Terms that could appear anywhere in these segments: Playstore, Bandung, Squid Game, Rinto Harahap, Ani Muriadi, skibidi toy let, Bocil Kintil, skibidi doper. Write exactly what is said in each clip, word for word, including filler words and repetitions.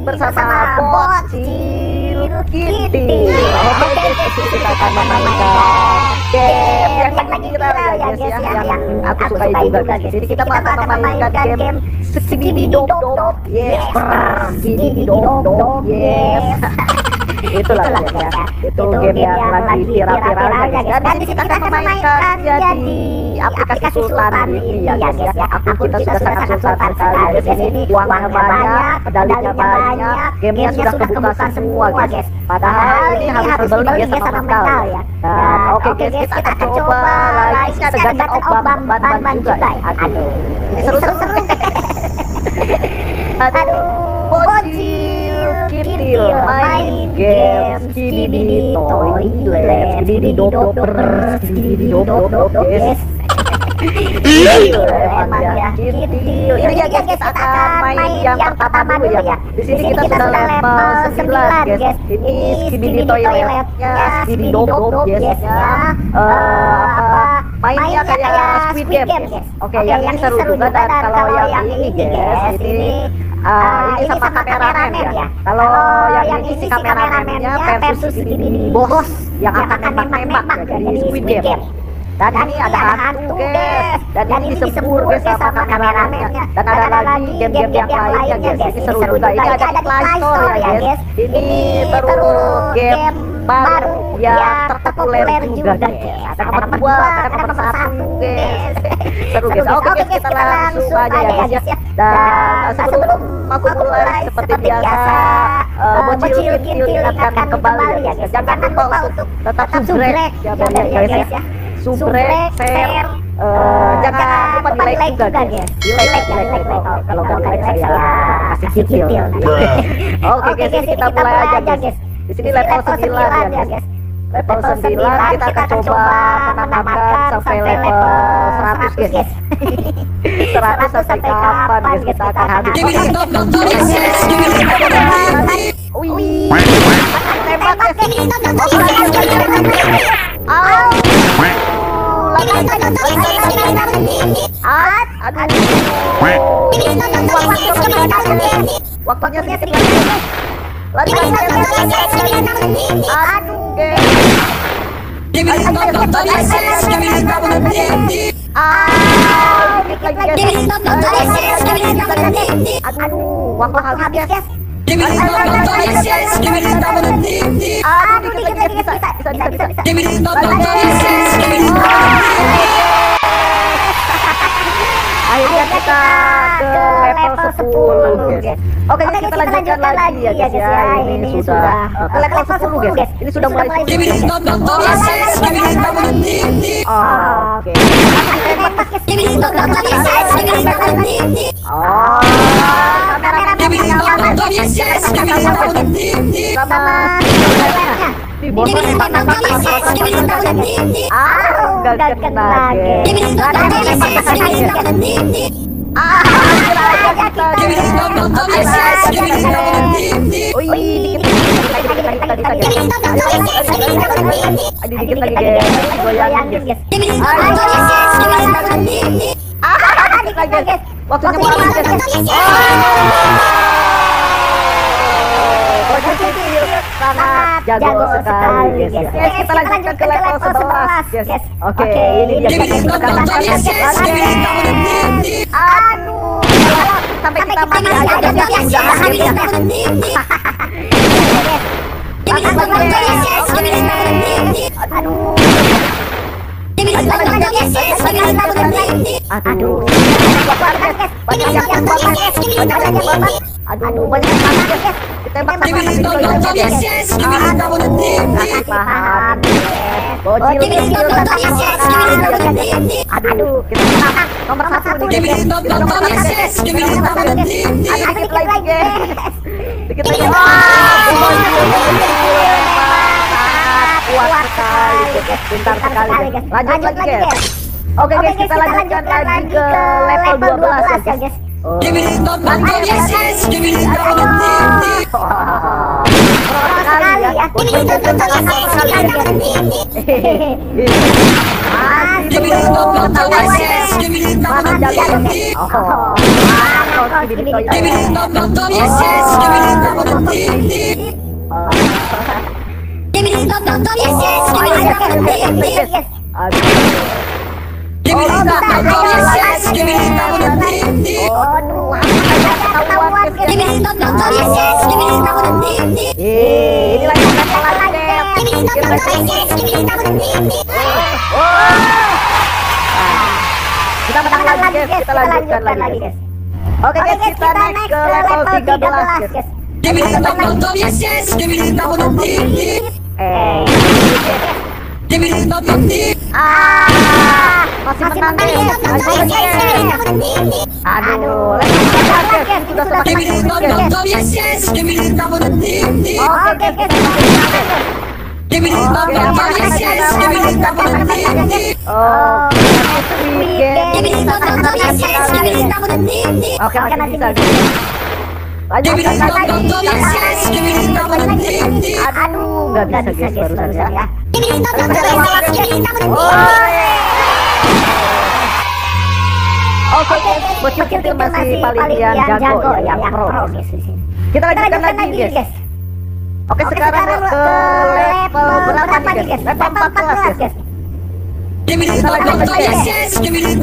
Bersama Bocil Kintil. Oke, kita akan memainkan game yang lagi viral ya guys ya, yang aku suka juga guys. Jadi kita akan memainkan game skibidi doper. Yes, skibidi doper. Yes. Itulah guys ya. Itu game yang lagi viral-viral guys. Dan kita akan memainkan jadi aplikasi sultan ini ya guys ya. Aku kita sudah sangat sultan sekali guys. Ini uangnya banyak, pedalinya banyak, gamenya sudah kebuka semua guys. Padahal ini harus berbelanja guys sama mental ya. Oke guys, kita akan coba lagi seganjat obang ban-ban juga ya. Aduh, ini seru-seru. Aduh, Bocil Kintil main game skibidi toy let, skibidi doper, skibidi doper guys. Iya, emang ya. Ini ya guys, kita akan main yang pertama dulu ya. Di sini kita sudah level sembilan guys. Ini skibidi toy let-nya, skibidi doper guys-nya. Mainnya kayak Squid Game. Oke, yang ini seru juga. Dan kalau yang ini guys, ini ini sama kameramen ya. Kalau yang ini si kameramennya versus bos yang akan nembak-nembak dari Squid Game. Dan ini ada hantu guys, dan ini disembur guys sama kameramennya. Dan ada lagi game-game yang lainnya guys, ini seru juga. Ini ada di Playstore ya guys. Ini terus game baru yang terpopuler juga guys. Ada nomor dua, ada nomor satu guys. Seru guys. Oke guys, kita langsung aja ya guys ya. Dan sebelum aku mulai seperti biasa, Bocil Kintil akan kembali ya guys. Jangan lupa untuk tetap subscribe ya guys ya. Subrek, share, jangan lupa di like juga guys. Di like, like, like, like. Kalau nggak like saya kasih kecil. Oke guys, kita mulai aja guys. Di sini level sembilan ya guys. Level sembilan kita akan coba menambahkan sampai level seratus guys. Seratus sampai kapan guys kita akan habis? Wih, tembak guys. Aduh, waktunya sedikit lagi. Aduh, give me this number, give me this number, give me this number, give me this number, give me this number, give me this number. Akhirnya kita ke level sepuluh guys. Oke guys, kita lanjutkan lagi ya guys ya. Ini sudah ke level sepuluh guys. Ini sudah mulai. Oke. Oh. Bosnya tanpa sangat jago sekali guys. Yes, kita lanjutkan ke level sebelas guys. Oke, ini dia aduh sampai kita mati aja guys. Jangan habis ya. Aduh. Aduh. Banyak yang banyak. Aduh, banyak banget guys. Ditembak sama video guys. Ah, kamu nggak paham. Bocil Kintil tetap guys. Aduh, kita menang nomor satu guys. Aduh, kita lagi guys. Kita lagi. kuat sekali, pintar sekali. Lanjut lagi guys. Oke guys, kita lanjutkan lagi ke level dua belas ya guys. Kita menang lagi guys, kita lanjutkan lagi guys. Oke guys, kita naik ke level tiga belas guys. Ah, masih menang guys. Aduh, oke, Bocil Kintil masih paling yang jago, yang pro. Kita lanjutkan lagi guys. Oke, sekarang ke level berapa nih guys? Level empat belas guys. Oke, masih masih ya guys. Oke, sekali guys.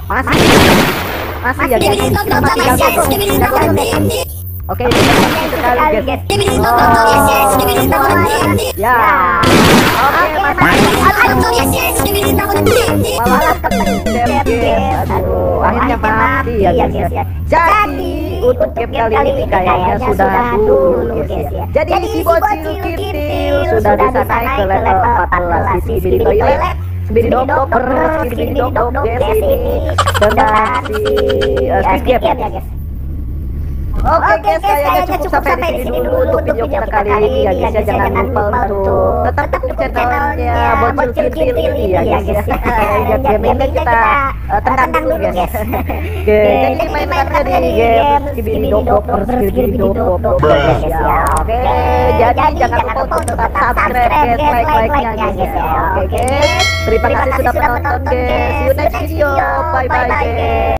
Ya. Aduh, akhirnya mati ya guys. Jadi untuk game kali ini kayaknya sudah dulu guys. Jadi si Bocil Kintil sudah bisa naik ke level empat belas di skibidi toy let, skibidi doper, skibidi doper guys ini dengan si Squid Game ya guys. Oke guys, kayaknya cukup sampai di sini dulu untuk video kita kali ini ya guys. Jangan lupa untuk tetap di channelnya Bocil Kintil ini ya guys. Ya game ini kita tentang dulu guys. Oke, jadi mainannya di game skibidi doper, skibidi doper guys ya. Oke, jadi jangan lupa untuk tetap subscribe guys, like-like-nya guys. Oke guys, terima kasih sudah menonton guys. See you next video. Bye bye guys.